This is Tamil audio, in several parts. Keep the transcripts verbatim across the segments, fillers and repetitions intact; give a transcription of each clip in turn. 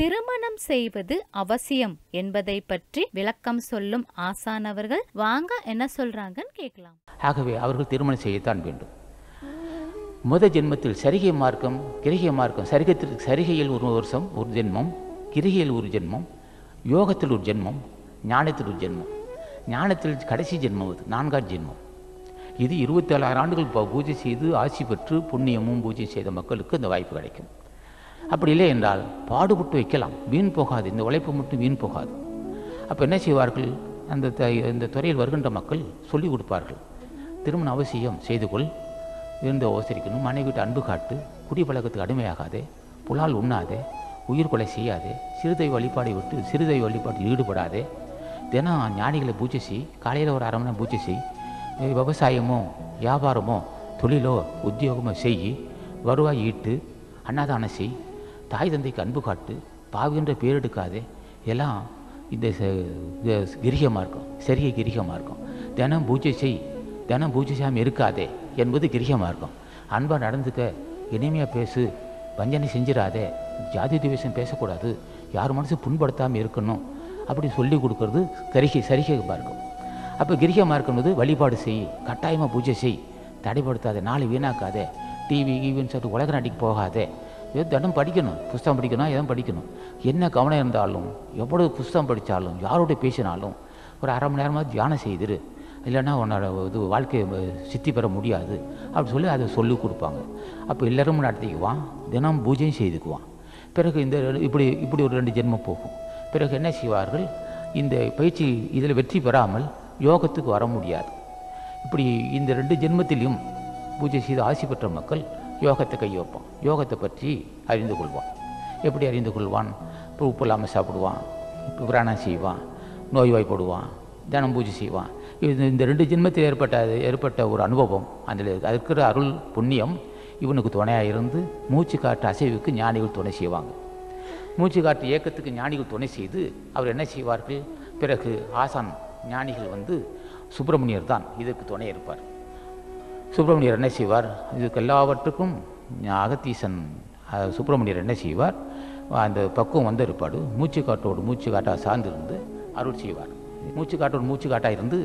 திருமணம் செய்வது அவசியம் என்பதை பற்றி விளக்கம் சொல்லும் ஆசானவர்கள் வாங்க என்ன சொல்றாங்கன்னு கேட்கலாம். ஆகவே அவர்கள் திருமணம் செய்யத்தான் வேண்டும். முதல் ஜென்மத்தில் சரிகை மார்க்கம் கிரிகை மார்க்கம் சரிகத்தில் சரிகையில் ஒரு வருஷம் ஒரு ஜென்மம், கிரிகையில் ஒரு ஜென்மம், யோகத்தில் ஒரு ஜென்மம், ஞானத்தில் ஒரு ஜென்மம், ஞானத்தில் கடைசி ஜென்மம் அது நான்காவது ஜென்மம். இது இருபத்தி ஏழாயிரம் ஆண்டுகள் பூஜை செய்து ஆசி பெற்று புண்ணியமும் பூஜை செய்த மக்களுக்கு இந்த வாய்ப்பு கிடைக்கும். அப்படி இல்லை என்றால் பாடுபட்டு வைக்கலாம், வீண் போகாது, இந்த உழைப்பு மட்டும் வீண் போகாது. அப்போ என்ன செய்வார்கள், அந்த இந்த துறையில் வருகின்ற மக்கள் சொல்லிக் கொடுப்பார்கள். திருமணம் அவசியம், செய்து கொள், இருந்து உபசரிக்கணும், மனைவிட்டு அன்பு காட்டு, குடி பழக்கத்துக்கு அடிமையாகாதே, புலால் உண்ணாதே, உயிர் கொலை செய்யாதே, சிறுதெய்வ வழிபாடை விட்டு சிறுதெய்வ வழிபாட்டில் ஈடுபடாதே, தினம் ஞானிகளை பூஜை செய், காலையில் ஒரு அரை மணி நேரம் பூஜை செய், விவசாயமோ வியாபாரமோ தொழிலோ உத்தியோகமோ செய், வருவாய் ஈட்டு, அன்னதானம் செய், தாய் தந்தைக்கு அன்பு காட்டு, பாவின்ற பேர் எடுக்காதே, எல்லாம் இந்த கிரீகமாக இருக்கும், சரியை கிரீகமாக இருக்கும், தினம் பூஜை செய், தினம் பூஜை செய்யாமல் இருக்காதே என்பது கிரீகமாக இருக்கும். அன்பாக நடந்துக்க, இனிமையாக பேசு, வஞ்சனை செஞ்சிடாதே, ஜாதி துவேஷம் பேசக்கூடாது, யார் மனசு புண்படுத்தாமல் இருக்கணும், அப்படி சொல்லி கொடுக்கறது சரிகை சரிகைமாக இருக்கும். அப்போ கிரீகமாக இருக்கும்போது வழிபாடு செய், கட்டாயமாக பூஜை செய், தடைப்படுத்தாதே, நாளை வீணாக்காதே, டிவி ஈவின்னு சொல்லிட்டு உலக நாட்டிக்கு போகாதே, ஏதோ தினம் படிக்கணும், புஸ்தகம் படிக்கணும், எதுவும் படிக்கணும், என்ன கவனம் இருந்தாலும் எவ்வளோ புஸ்தகம் படித்தாலும் யாரோட பேசினாலும் ஒரு அரை மணி நேரமாக தியானம் செய்திரு, இல்லைன்னா உன்னோட இது வாழ்க்கையை சித்தி பெற முடியாது அப்படின்னு சொல்லி அதை சொல்லிக் கொடுப்பாங்க. அப்போ எல்லாரும் நடத்திக்குவான், தினம் பூஜையும் செய்துக்குவான். பிறகு இந்த இப்படி இப்படி ஒரு ரெண்டு ஜென்மம் போகும். பிறகு என்ன செய்வார்கள், இந்த பயிற்சி இதில் வெற்றி பெறாமல் யோகத்துக்கு வர முடியாது. இப்படி இந்த ரெண்டு ஜென்மத்திலையும் பூஜை செய்து ஆசி பெற்ற மக்கள் யோகத்தை கை வைப்பான், யோகத்தை பற்றி அறிந்து கொள்வான். எப்படி அறிந்து கொள்வான், இப்போ உப்பு இல்லாமல் சாப்பிடுவான், இப்போ பிராணம் செய்வான், நோய்வாய்ப்படுவான், தினம் பூஜை செய்வான். இது இந்த ரெண்டு ஜென்மத்தில் ஏற்பட்ட ஏற்பட்ட ஒரு அனுபவம், அதில் இருக்கிற அருள் புண்ணியம் இவனுக்கு துணையாக இருந்து மூச்சு காற்று அசைவுக்கு ஞானிகள் துணை செய்வாங்க. மூச்சு காற்று இயக்கத்துக்கு ஞானிகள் துணை செய்து அவர் என்ன செய்வார்கள், பிறகு ஆசான் ஞானிகள் வந்து சுப்பிரமணியர் தான் இதற்கு துணை இருப்பார். சுப்பிரமணியர் என்ன செய்வார், இதுக்கு எல்லாவற்றுக்கும் அகத்தீசன் சுப்பிரமணியர் என்ன செய்வார், அந்த பக்குவம் வந்து இருப்பார், மூச்சு காட்டோடு மூச்சு காட்டாக சார்ந்திருந்து அருள் செய்வார். மூச்சு காட்டோடு மூச்சு காட்டாக இருந்து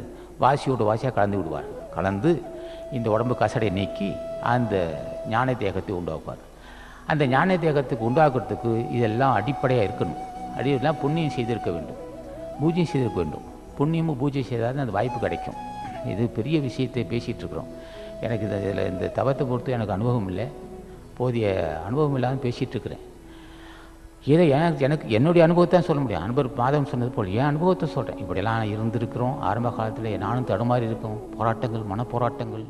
வாசியோடு வாசியாக கலந்து விடுவார். கலந்து இந்த உடம்பு கசடை நீக்கி அந்த ஞான தேகத்தை உண்டாக்குவார். அந்த ஞான தேகத்துக்கு உண்டாக்குறதுக்கு இதெல்லாம் அடிப்படையாக இருக்கணும். அடிப்படையெல்லாம் புண்ணியம் செய்திருக்க வேண்டும், பூஜையும் செய்திருக்க வேண்டும். புண்ணியமும் பூஜை செய்தால் அந்த வாய்ப்பு கிடைக்கும். இது பெரிய விஷயத்தை பேசிகிட்டு இருக்கிறோம். எனக்கு இந்த இதில் இந்த தவத்தை பொறுத்து எனக்கு அனுபவம் இல்லை, போதிய அனுபவம் இல்லாமல் பேசிகிட்டு இருக்கிறேன். இதை எனக்கு எனக்கு என்னுடைய அனுபவத்தான் சொல்ல முடியும். அன்பர் மாதம் சொன்னது போல் என் அனுபவத்தை சொல்கிறேன். இப்படிலாம் இருந்திருக்கிறோம். ஆரம்ப காலத்தில் நானும் தடுமாறி இருக்கோம், போராட்டங்கள், மனப்போராட்டங்கள்.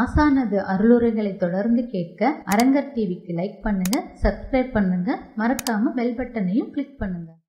ஆசானது அருளுரைகளை தொடர்ந்து கேட்க அரங்கர் டிவிக்கு லைக் பண்ணுங்கள், சப்ஸ்கிரைப் பண்ணுங்கள், மறக்காமல் பெல் பட்டனையும் கிளிக் பண்ணுங்கள்.